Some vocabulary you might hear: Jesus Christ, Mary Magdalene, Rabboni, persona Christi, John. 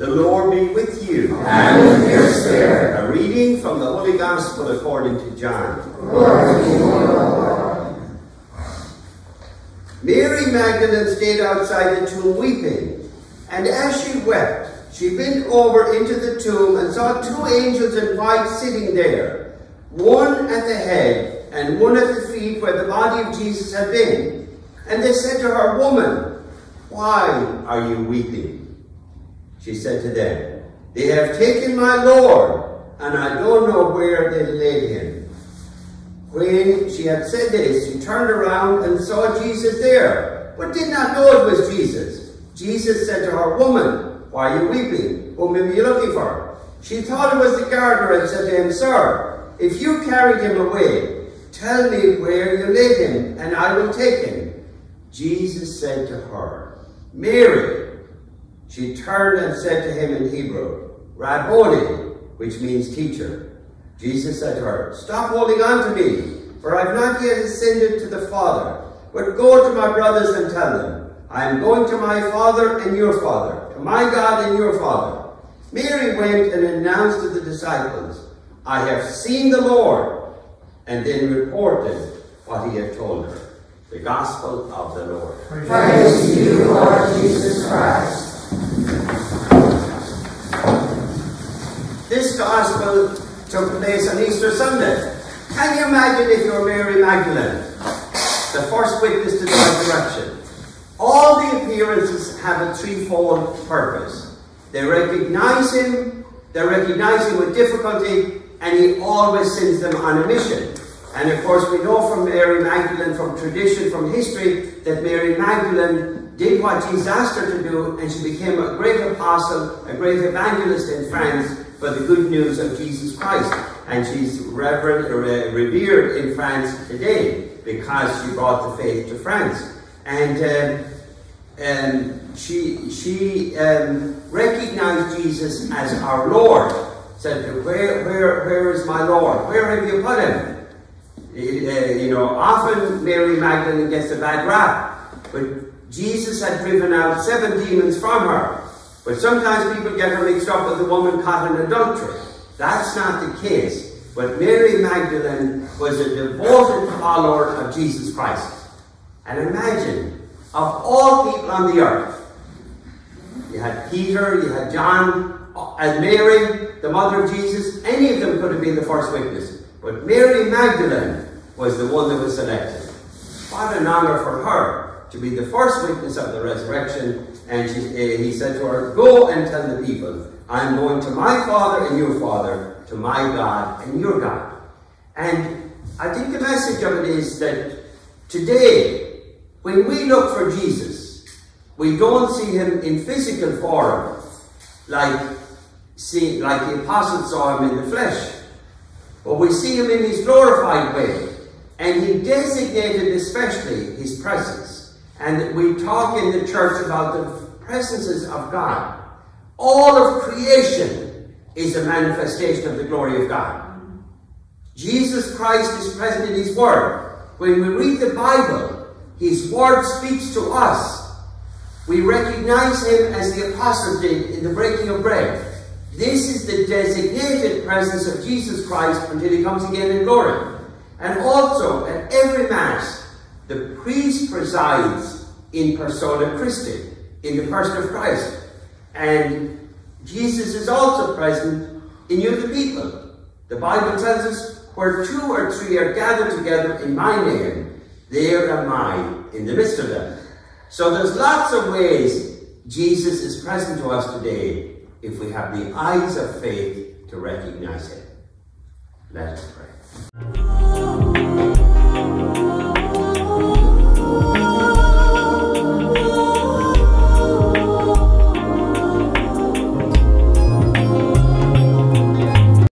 The Lord be with you. And with your spirit. A reading from the Holy Gospel according to John. Glory to you, Lord. Mary Magdalene stayed outside the tomb weeping, and as she wept, she bent over into the tomb and saw two angels in white sitting there, one at the head and one at the feet where the body of Jesus had been. And they said to her, Woman, why are you weeping? She said to them, They have taken my Lord, and I don't know where they laid him. When she had said this, she turned around and saw Jesus there, but did not know it was Jesus. Jesus said to her, Woman, why are you weeping? Whom are you looking for? She thought it was the gardener and said to him, Sir, if you carried him away, tell me where you laid him, and I will take him. Jesus said to her, Mary. She turned and said to him in Hebrew, Rabboni, which means teacher. Jesus said to her, Stop holding on to me, for I have not yet ascended to the Father. But go to my brothers and tell them, I am going to my Father and your Father, to my God and your Father. Mary went and announced to the disciples, I have seen the Lord, and then reported what he had told her. The Gospel of the Lord. Praise to you, Lord Jesus Christ. This Gospel took place on Easter Sunday. Can you imagine if you were Mary Magdalene, the first witness to the resurrection? All the appearances have a threefold purpose. They recognize him, with difficulty, and he always sends them on a mission. And of course we know from Mary Magdalene, from tradition, from history, that Mary Magdalene did what Jesus asked her to do, and she became a great apostle, a great evangelist in France for the good news of Jesus Christ. And she's revered in France today because she brought the faith to France. And she recognized Jesus as our Lord. Said, where is my Lord? Where have you put him? You know, often Mary Magdalene gets a bad rap, but Jesus had driven out 7 demons from her. But sometimes people get her mixed up with the woman caught in adultery. That's not the case. But Mary Magdalene was a devoted follower of Jesus Christ. And imagine, of all people on the earth, you had Peter, you had John, and Mary, the mother of Jesus. Any of them could have been the first witness. But Mary Magdalene was the one that was selected. What an honor for her to be the first witness of the resurrection. And he said to her, Go and tell the people, I am going to my Father and your Father, to my God and your God. And I think the message of it is that today, when we look for Jesus, we don't see him in physical form, like the apostles saw him in the flesh. But we see him in his glorified way. And he designated especially his presence. And we talk in the church about the presences of God. All of creation is a manifestation of the glory of God. Jesus Christ is present in his word. When we read the Bible, his word speaks to us. We recognize him as the apostles did in the breaking of bread. This is the designated presence of Jesus Christ until he comes again in glory. And also at every Mass, the priest presides in persona Christi, in the person of Christ. And Jesus is also present in you, the people. The Bible tells us, where 2 or 3 are gathered together in my name, there am I in the midst of them. So there's lots of ways Jesus is present to us today if we have the eyes of faith to recognize him. Let us pray.